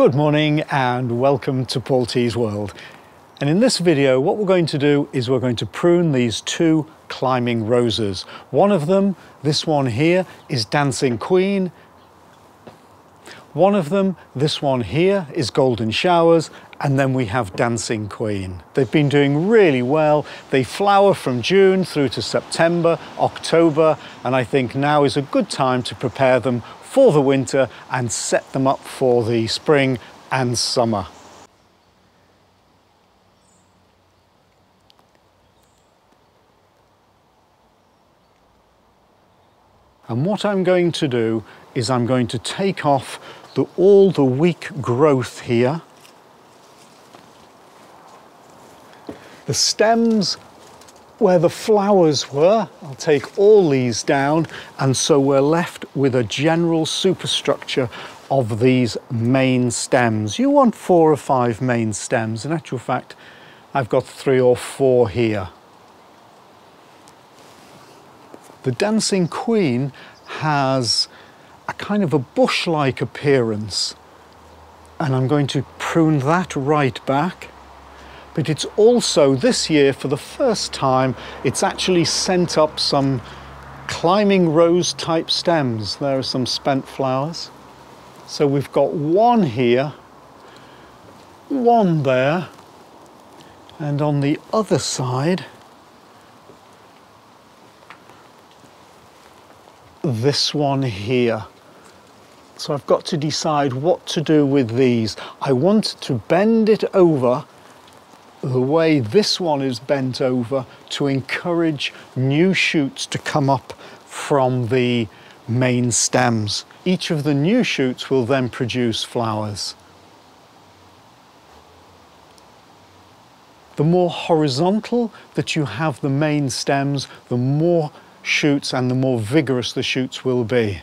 Good morning and welcome to Paul T's World. And in this video, what we're going to do is we're going to prune these two climbing roses. One of them, this one here, is Dancing Queen. One of them, this one here, is Golden Showers. And then we have Dancing Queen. They've been doing really well. They flower from June through to September, October, and I think now is a good time to prepare them for the winter and set them up for the spring and summer. And what I'm going to do is I'm going to take off all the weak growth here. The stems where the flowers were, I'll take all these down, and so we're left with a general superstructure of these main stems. You want 4 or 5 main stems. In actual fact, I've got 3 or 4 here. The Dancing Queen has a kind of a bush-like appearance, and I'm going to prune that right back. But it's also, this year, for the first time, it's actually sent up some climbing rose type stems. There are some spent flowers. So we've got one here, one there, and on the other side, this one here. So I've got to decide what to do with these. I want to bend it over the way this one is bent over to encourage new shoots to come up from the main stems. Each of the new shoots will then produce flowers. The more horizontal that you have the main stems, the more shoots and the more vigorous the shoots will be.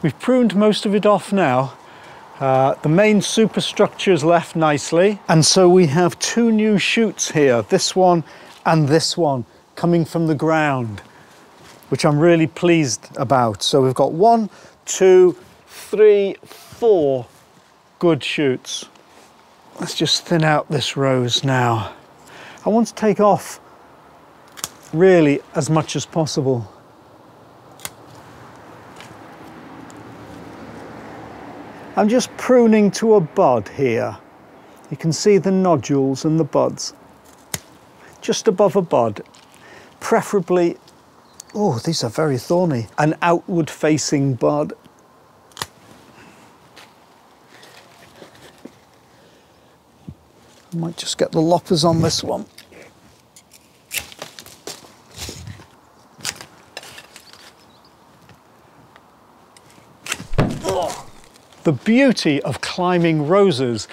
We've pruned most of it off now. The main superstructure is left nicely. And so we have 2 new shoots here, this one and this one, coming from the ground, which I'm really pleased about. So we've got 1, 2, 3, 4 good shoots. Let's just thin out this rose now. I want to take off really as much as possible. I'm just pruning to a bud here. You can see the nodules and the buds. Just above a bud, preferably, oh, these are very thorny, an outward facing bud. I might just get the loppers on this one. The beauty of climbing roses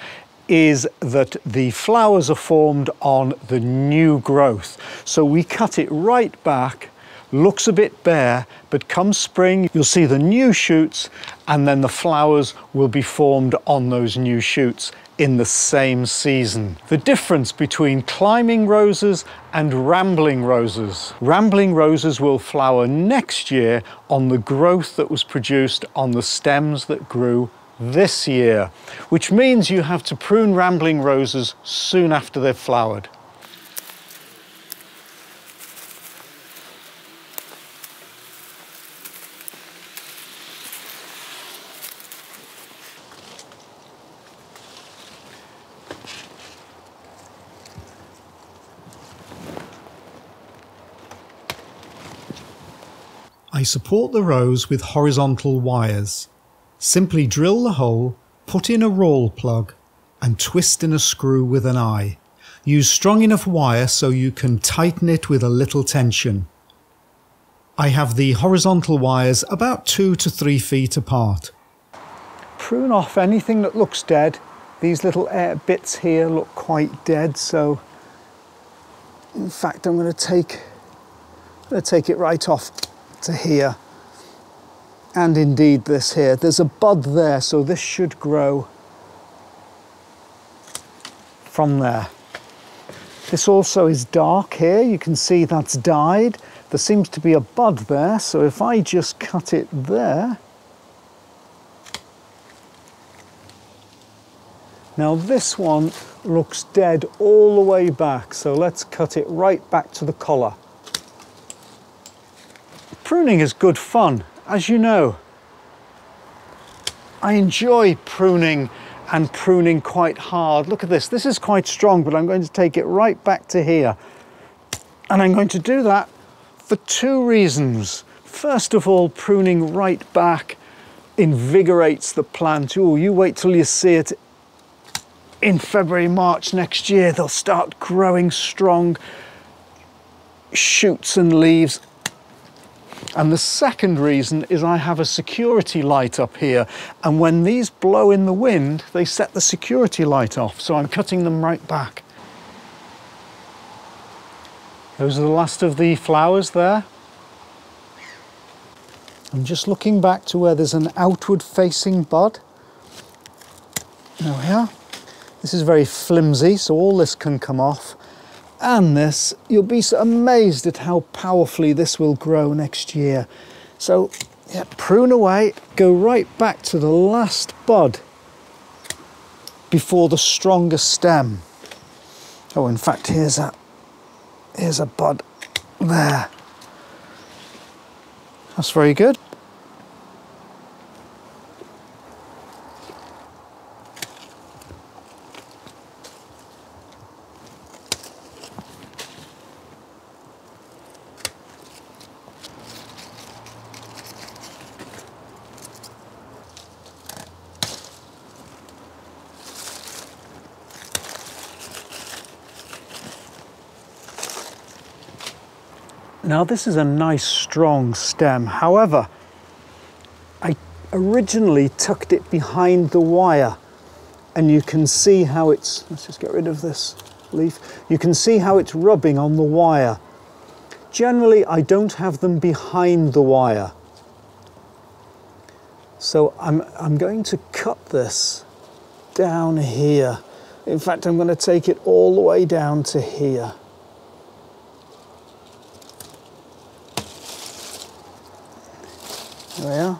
is that the flowers are formed on the new growth. So we cut it right back, looks a bit bare, but come spring, you'll see the new shoots, and then the flowers will be formed on those new shoots in the same season. The difference between climbing roses and rambling roses. Rambling roses will flower next year on the growth that was produced on the stems that grew this year, which means you have to prune rambling roses soon after they've flowered. I support the rose with horizontal wires. Simply drill the hole, put in a roll plug, and twist in a screw with an eye. Use strong enough wire so you can tighten it with a little tension. I have the horizontal wires about 2 to 3 feet apart. Prune off anything that looks dead. These little bits here look quite dead, so in fact I'm going to take it right off to here. And indeed this here. There's a bud there, so this should grow from there. This also is dark here. You can see that's died. There seems to be a bud there, so if I just cut it there. Now this one looks dead all the way back, so let's cut it right back to the collar. Pruning is good fun. As you know, I enjoy pruning and pruning quite hard. Look at this, this is quite strong, but I'm going to take it right back to here. And I'm going to do that for two reasons. First of all, pruning right back invigorates the plant. Oh, you wait till you see it in February, March next year, they'll start growing strong shoots and leaves. And the second reason is I have a security light up here, and when these blow in the wind, they set the security light off, so I'm cutting them right back. Those are the last of the flowers there. I'm just looking back to where there's an outward facing bud. There we are. This is very flimsy, so all this can come off. And this, you'll be so amazed at how powerfully this will grow next year. So yeah, prune away, go right back to the last bud before the stronger stem. Oh, in fact, here's a bud there. That's very good. Now this is a nice strong stem, however, I originally tucked it behind the wire, and you can see how it's, let's just get rid of this leaf, you can see how it's rubbing on the wire. Generally I don't have them behind the wire, so I'm going to cut this down here. In fact, I'm going to take it all the way down to here. There.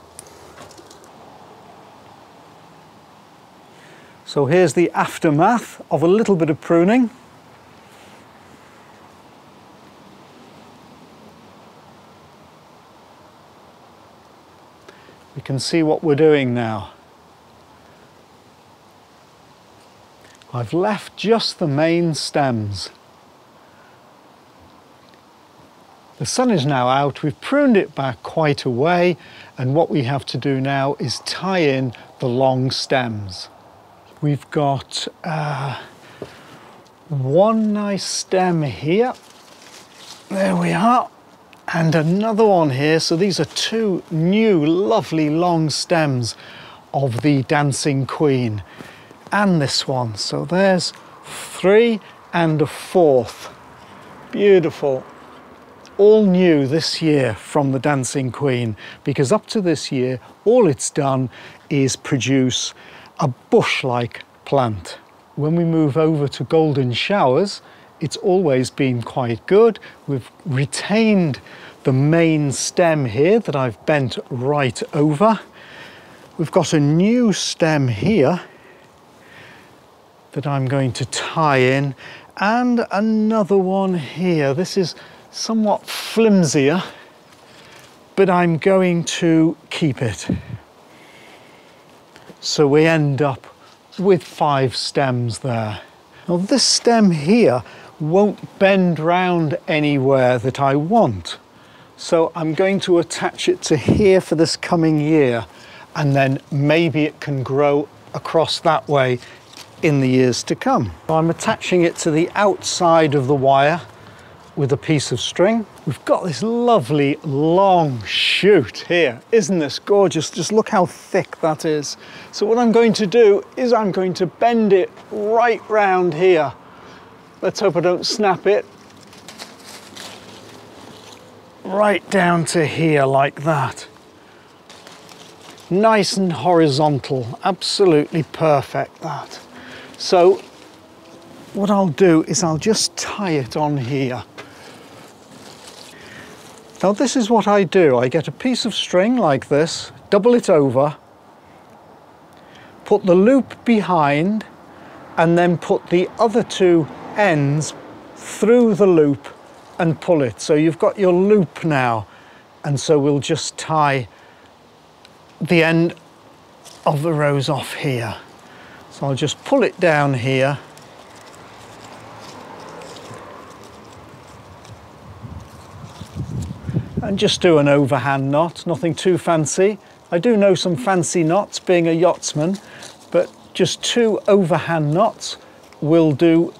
So here's the aftermath of a little bit of pruning. We can see what we're doing now. I've left just the main stems. The sun is now out, we've pruned it back quite a way, and what we have to do now is tie in the long stems. We've got one nice stem here, there we are, and another one here, so these are two new lovely long stems of the Dancing Queen and this one. So there's 3 and a fourth. Beautiful. All new this year from the Dancing Queen, because up to this year all it's done is produce a bush-like plant. When we move over to Golden Showers, it's always been quite good. We've retained the main stem here that I've bent right over. We've got a new stem here that I'm going to tie in, and another one here. This is somewhat flimsier, but I'm going to keep it. So we end up with 5 stems there. Now this stem here won't bend round anywhere that I want, so I'm going to attach it to here for this coming year, and then maybe it can grow across that way in the years to come. So I'm attaching it to the outside of the wire with a piece of string. We've got this lovely long shoot here. Isn't this gorgeous? Just look how thick that is. So what I'm going to do is I'm going to bend it right round here. Let's hope I don't snap it. Right down to here like that. Nice and horizontal, absolutely perfect that. So what I'll do is I'll just tie it on here. Now this is what I do. I get a piece of string like this, double it over, put the loop behind, and then put the other 2 ends through the loop and pull it. So you've got your loop now, and so we'll just tie the end of the rose off here. So I'll just pull it down here, and just do an overhand knot, nothing too fancy. I do know some fancy knots being a yachtsman, but just 2 overhand knots will do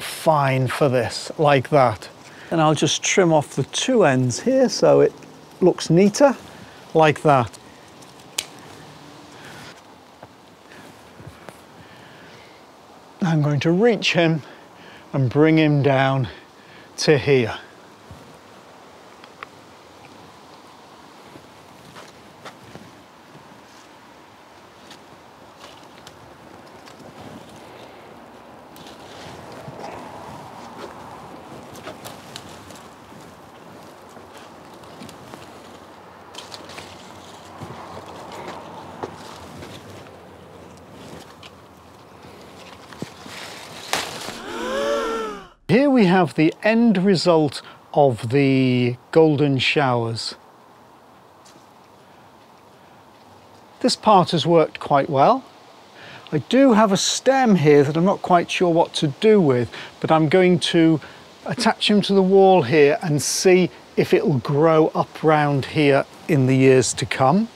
fine for this, like that. And I'll just trim off the 2 ends here so it looks neater, like that. I'm going to reach him and bring him down to here. Here we have the end result of the Golden Showers. This part has worked quite well. I do have a stem here that I'm not quite sure what to do with, but I'm going to attach him to the wall here and see if it'll grow up round here in the years to come.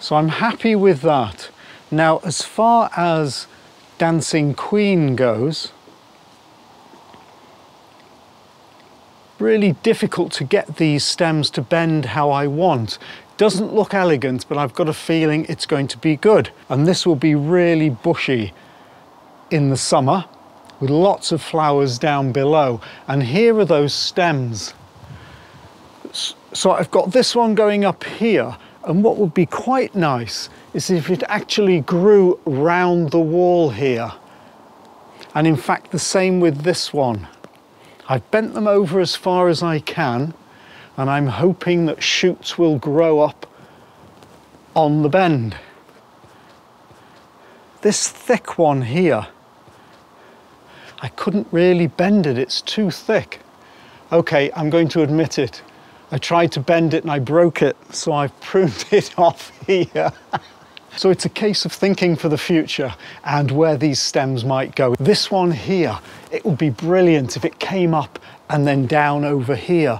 So I'm happy with that. Now, as far as Dancing Queen goes, really difficult to get these stems to bend how I want. Doesn't look elegant, but I've got a feeling it's going to be good. And this will be really bushy in the summer with lots of flowers down below. And here are those stems. So I've got this one going up here. And what would be quite nice is if it actually grew round the wall here. And in fact, the same with this one. I've bent them over as far as I can, and I'm hoping that shoots will grow up on the bend. This thick one here, I couldn't really bend it, it's too thick. Okay, I'm going to admit it. I tried to bend it and I broke it, so I've pruned it off here. So it's a case of thinking for the future and where these stems might go. This one here, it would be brilliant if it came up and then down over here.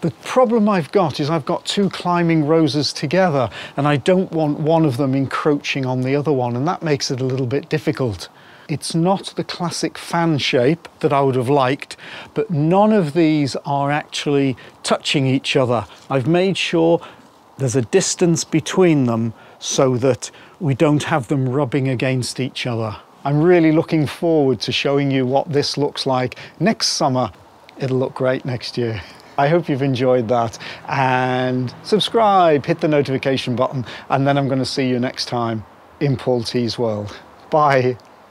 The problem I've got is I've got 2 climbing roses together, and I don't want one of them encroaching on the other one, and that makes it a little bit difficult. It's not the classic fan shape that I would have liked, but none of these are actually touching each other. I've made sure There's a distance between them so that we don't have them rubbing against each other. I'm really looking forward to showing you what this looks like next summer. It'll look great next year. I hope you've enjoyed that, and subscribe, hit the notification button, and then I'm going to see you next time in Paul T's World. Bye.